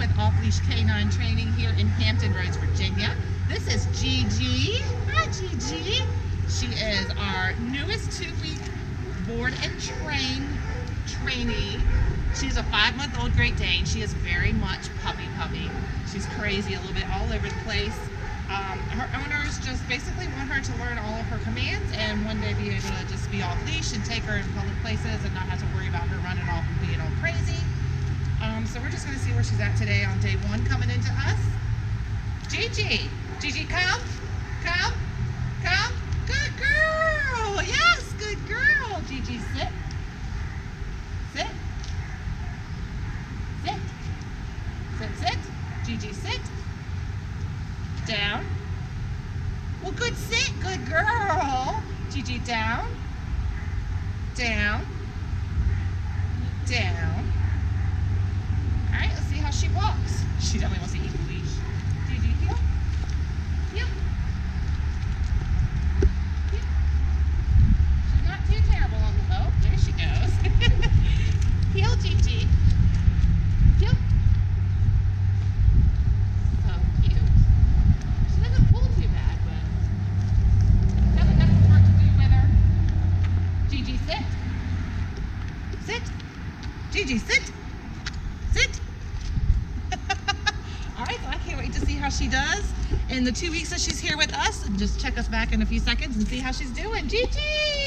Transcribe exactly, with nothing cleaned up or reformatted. with off-leash canine training here in Hampton Roads, Virginia. This is Gigi. Hi, Gigi. She is our newest two-week board and train trainee. She's a five-month-old Great Dane. She is very much puppy puppy. She's crazy, a little bit all over the place. Um, her owners just basically want her to learn all of her commands and one day be able to just be off-leash and take her in public places and not have to worry about her running off and being all crazy. Um, so we're just going to see where she's at today on day one coming into us. Gigi! Gigi, come! Come! Come! Good girl! Yes, good girl! Gigi, sit. Sit. Sit. Sit, sit. Gigi, sit. Down. Well, good sit, good girl. Gigi, down. Down. Down. All right, let's see how she walks. She definitely wants to eat the leash. Gigi, heel. Heel. Heel. She's not too terrible on the boat. There she goes. Heel, Gigi. Heel. Gigi, sit. Sit. All right, so I can't wait to see how she does in the two weeks that she's here with us. And just check us back in a few seconds and see how she's doing. Gigi!